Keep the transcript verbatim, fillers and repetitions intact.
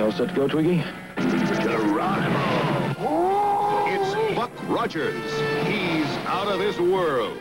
All set to go, Twiggy? Geronimo! It's Buck Rogers. He's out of this world.